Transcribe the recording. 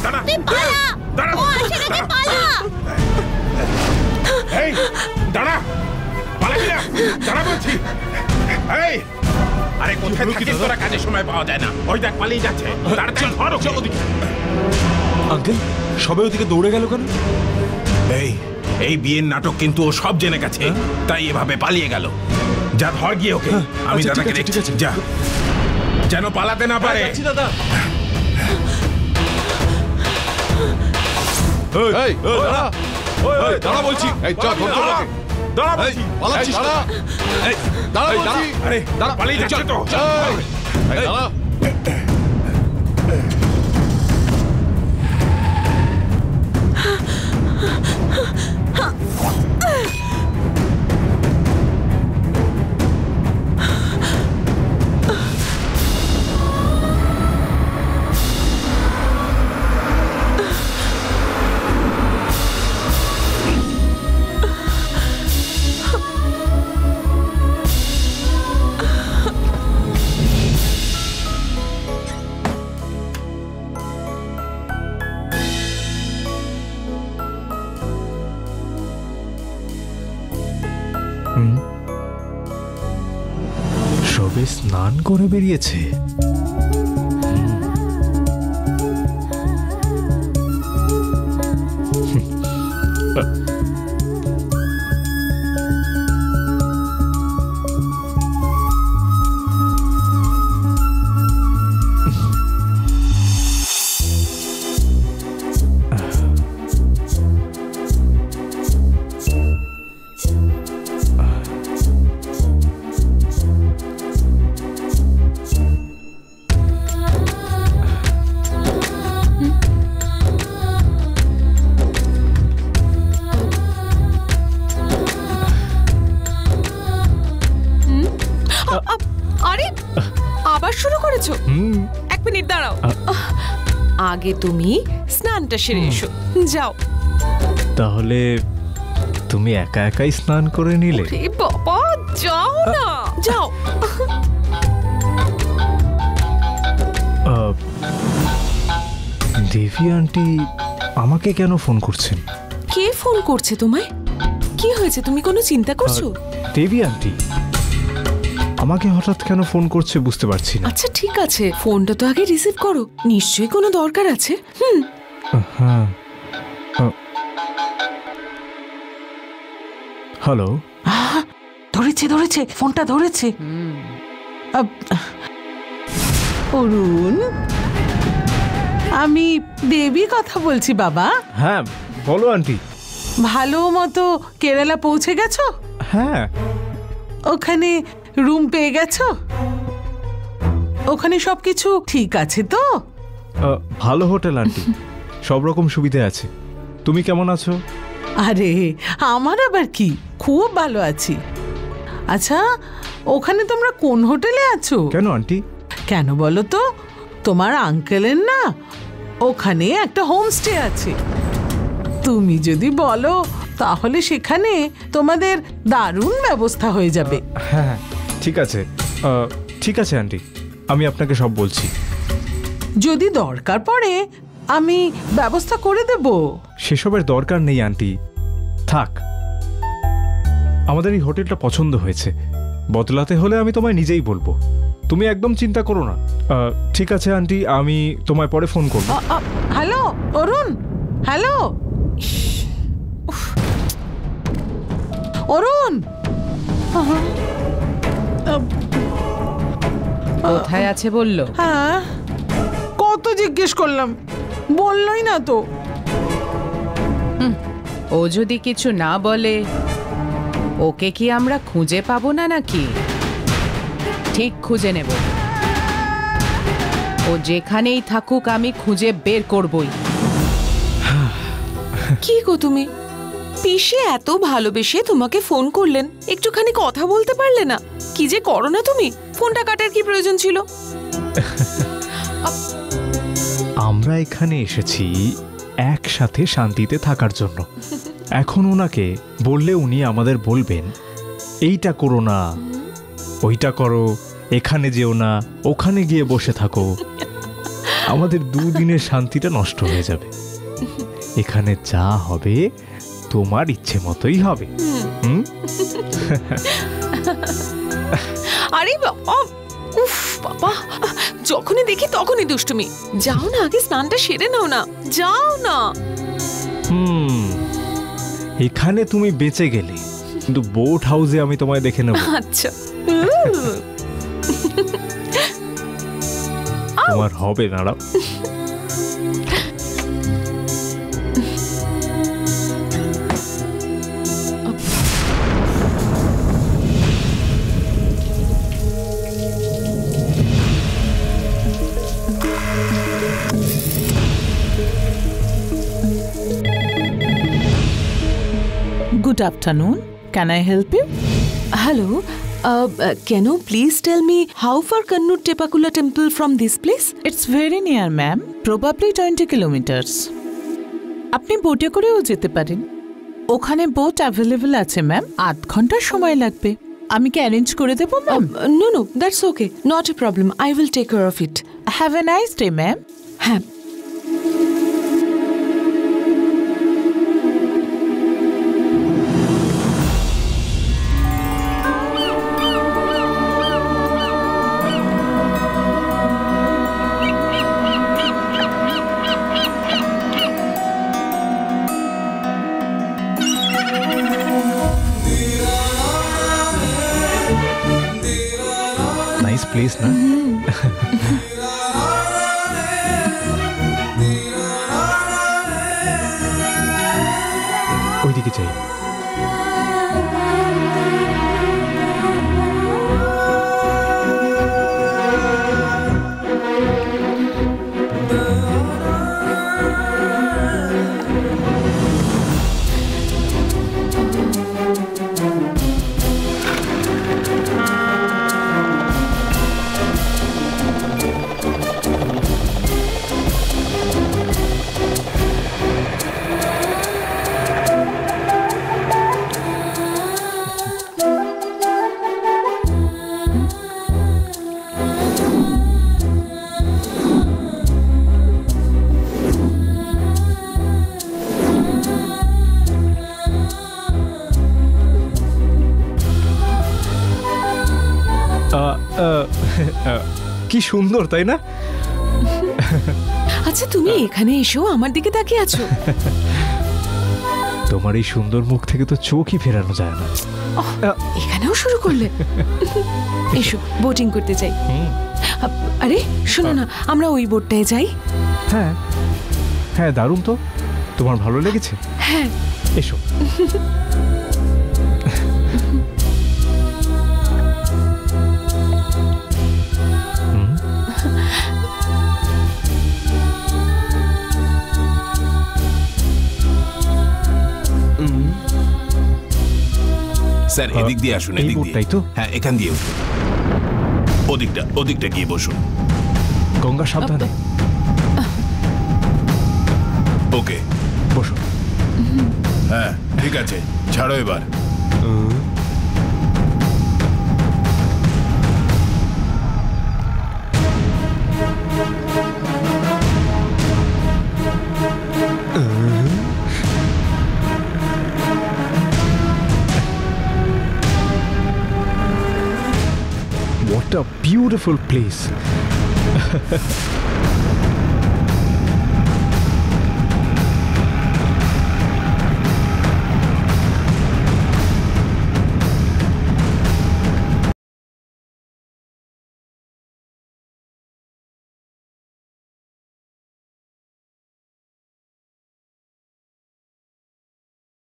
যেন পালাতে না পারে। দাদা দাঁড়া বলছি, সবে স্নান করে বেরিয়েছে। আগে তুমি স্নানটা সেরে এসো, যাও। তাহলে তুমি একা একাই স্নান করে নিলে? বাবা যাও না, যাও। দেবী আন্টি আমাকে কেন ফোন করছেন? কে ফোন করছে তোমায়? কি হয়েছে, তুমি কোনো চিন্তা করছো? দেবী আন্টি আমাকে হঠাৎ কেন ফোন করছে বুঝতে পারছি না। আচ্ছা ঠিক আছে, ফোনটা তো আগে রিসিভ করো, নিশ্চয়ই কোনো দরকার আছে। হ্যালো, ধরেছে ধরেছে, ফোনটা ধরেছে। অরুণ, আমি দেবী কথা বলছি বাবা। হ্যাঁ বলো আন্টি। ভালো মতো কেরালা পৌঁছে গেছো? হ্যাঁ। ওখানে রুম পেয়ে গেছো? ওখানে সবকিছু ঠিক আছে তো? ভালো হোটেল আন্টি, সব রকম সুবিধা আছে। তুমি কেমন আছো? আরে আমার আবার কি, খুব ভালো আছি। আচ্ছা ওখানে তোমরা কোন হোটেলে আছো? কেন আন্টি? কেন বলো তো, তোমার আঙ্কেলের না ওখানে একটা হোমস্টে আছে। তুমি যদি বলো তাহলে সেখানে তোমাদের দারুণ ব্যবস্থা হয়ে যাবে। হ্যাঁ ঠিক আছে, ঠিক আছে আন্টি, আমি আপনাকে সব বলছি। যদি দরকার পড়ে আমি ব্যবস্থা করে দেব। সেসবের দরকার নেই আন্টি, থাক। আমাদের এই হোটেলটা পছন্দ হয়েছে, বদলাতে হলে আমি তোমায় নিজেই বলবো, তুমি একদম চিন্তা করো না। ঠিক আছে আন্টি, আমি তোমায় পরে ফোন করব। Hello Arun, hello Arun. কোথায় আছে বললো? হ্যাঁ কত জিজ্ঞেস করলাম, বললই না তো। ও যদি কিছু না বলে ওকে কি আমরা খুঁজে পাবো না নাকি? ঠিক খুঁজে নেব, ও যেখানেই থাকুক আমি খুঁজে বের করবই। কি গো তুমি, পিসি এত ভালোবেসে তোমাকে ফোন করলেন, একটুখানি কথা বলতে পারলে না? কি যে করো না তুমি, ফোনটা কাটার কি প্রয়োজন ছিল? আমরা এখানে এসেছি একসাথে শান্তিতে থাকার জন্য। এখন ওনাকে বললে উনি আমাদের বলবেন এইটা করো না, ওইটা করো, এখানে যেও না, ওখানে গিয়ে বসে থাকো। আমাদের দুদিনের শান্তিটা নষ্ট হয়ে যাবে। এখানে যা হবে তোমার ইচ্ছে মতোই হবে। আরে বাবা, উফ বাবা, যখনই দেখি তখনই দুষ্টুমি। যাও না, আগে স্নানটা সেরে নাও না, যাও না। এখানে তুমি বেঁচে গেলে, কিন্তু বোট হাউসে আমি তোমায় দেখে নেব। আচ্ছা, তোমার হবে নাড়াও। Good afternoon. Can I help you? Hello. Can you please tell me how far Kannur Tepakula temple from this place? It's very near, ma'am. Probably 20 kilometers. আপনি বোটে করেও যেতে পারেন। ওখানে বোট অ্যাভেলেবল আছে ম্যাম। আধ ঘন্টা সময় লাগবে। আমি কি অ্যারেঞ্জ করে দেবো ma'am? No, no, that's okay. Not a problem. I will take care of it. Have a nice day, ma'am. হ্যাঁ, place na oi dikhe jai কি সুন্দর, তাই না? আচ্ছা, তুমি এখানে এসো, আমার দিকে তাকিয়ে আছো। তোমার এই সুন্দর মুখ থেকে তো চোখই ফেরানো যায় না। এখানেও শুরু করলে? এসো, বোটিং করতে যাই। আরে শোনো না, আমরা ওই বোটটায় যাই। হ্যাঁ হ্যাঁ, দারুণ তো। তোমার ভালো লেগেছে? হ্যাঁ, এসো। স্যার, এদিক দিয়ে আসুন। এদিক দিয়ে, তো হ্যাঁ, এখান দিয়ে উঠুন। ওদিকটা, ওদিকটা গিয়ে বসুন। গঙ্গা, সাবধানে। ওকে, বসুন। হ্যাঁ, ঠিক আছে, ছাড়ো এবার। What a beautiful place.